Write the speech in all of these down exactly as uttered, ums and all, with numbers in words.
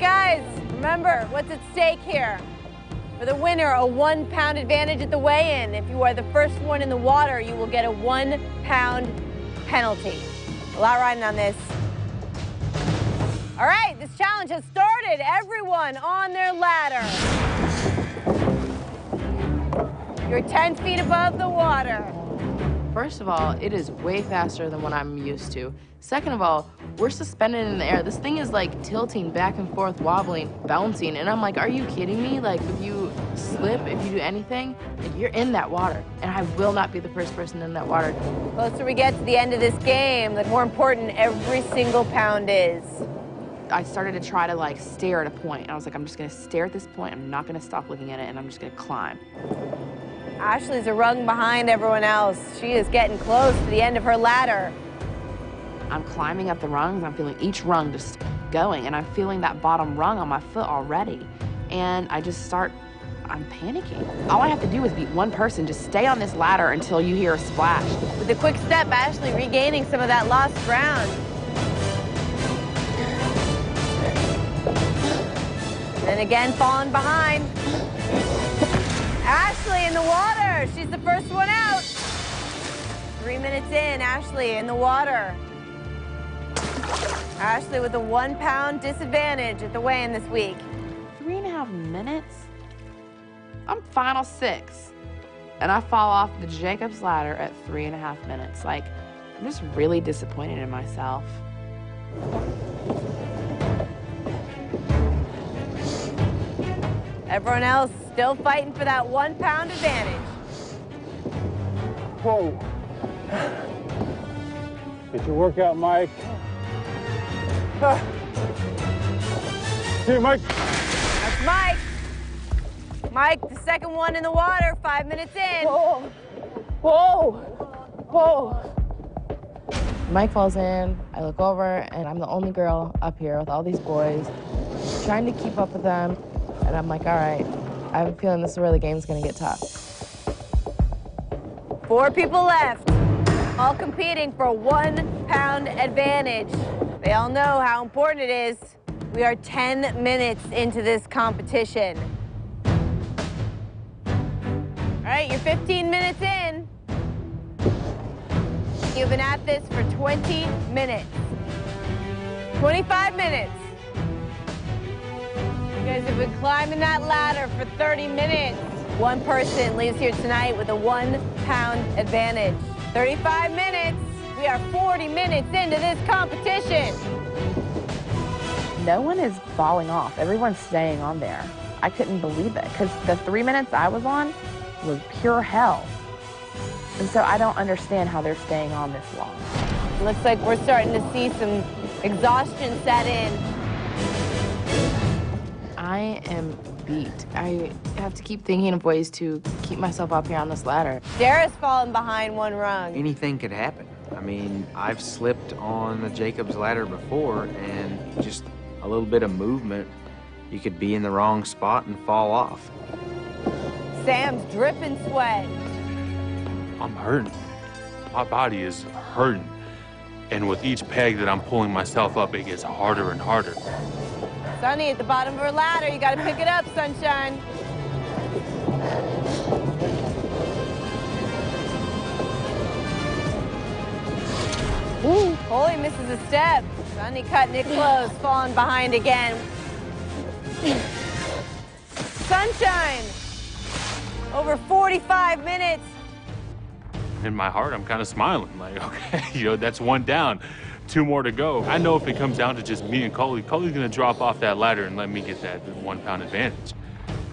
right, guys, remember what's at stake here. For the winner, a one pound advantage at the weigh-in. If you are the first one in the water, you will get a one pound penalty. A lot riding on this. All right, this challenge has started. Everyone on their ladder. You're ten feet above the water. First of all, it is way faster than what I'm used to. Second of all, we're suspended in the air. This thing is like tilting back and forth, wobbling, bouncing. And I'm like, are you kidding me? Like, if you slip, if you do anything, like, you're in that water. And I will not be the first person in that water. The closer we get to the end of this game, the more important every single pound is. I started to try to like stare at a point, and I was like, I'm just gonna stare at this point, I'm not gonna stop looking at it, and I'm just gonna climb. Ashley's a rung behind everyone else. She is getting close to the end of her ladder. I'm climbing up the rungs, I'm feeling each rung just going, and I'm feeling that bottom rung on my foot already. And I just start, I'm panicking. All I have to do is beat one person, just stay on this ladder until you hear a splash. With a quick step, Ashley regaining some of that lost ground. And again, falling behind. Ashley in the water. She's the first one out. Three minutes in, Ashley in the water. Ashley with a one pound disadvantage at the weigh-in this week. Three and a half minutes? I'm final six. And I fall off the Jacob's Ladder at three and a half minutes. Like, I'm just really disappointed in myself. Everyone else still fighting for that one pound advantage. Whoa. Get your workout, Mike. Ah. See you, Mike. That's Mike. Mike, the second one in the water, five minutes in. Whoa. Whoa. Whoa. Mike falls in. I look over, and I'm the only girl up here with all these boys, trying to keep up with them. And I'm like, all right, I have a feeling this is where the game's gonna get tough. Four people left, all competing for one pound advantage. They all know how important it is. We are ten minutes into this competition. All right, you're fifteen minutes in. You've been at this for twenty minutes, twenty-five minutes. You guys have been climbing that ladder for thirty minutes. One person leaves here tonight with a one-pound advantage. thirty-five minutes. We are forty minutes into this competition. No one is falling off. Everyone's staying on there. I couldn't believe it, because the three minutes I was on was pure hell. And so I don't understand how they're staying on this long. Looks like we're starting to see some exhaustion set in. I am beat. I have to keep thinking of ways to keep myself up here on this ladder. Dara's fallen behind one rung. Anything could happen. I mean, I've slipped on the Jacob's Ladder before, and just a little bit of movement, you could be in the wrong spot and fall off. Sam's dripping sweat. I'm hurting. My body is hurting. And with each peg that I'm pulling myself up, it gets harder and harder. Sunny at the bottom of her ladder. You gotta pick it up, sunshine. Ooh, Holy misses a step. Sunny cutting it close, falling behind again. Sunshine, over forty-five minutes. In my heart, I'm kind of smiling, like, okay, you know, that's one down. Two more to go. I know if it comes down to just me and Coley, Coley's gonna drop off that ladder and let me get that one-pound advantage.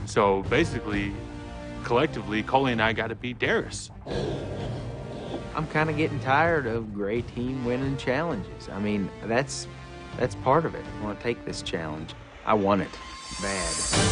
So basically, collectively, Coley and I gotta beat Darius. I'm kind of getting tired of gray team winning challenges. I mean, that's that's part of it. I want to take this challenge. I want it bad.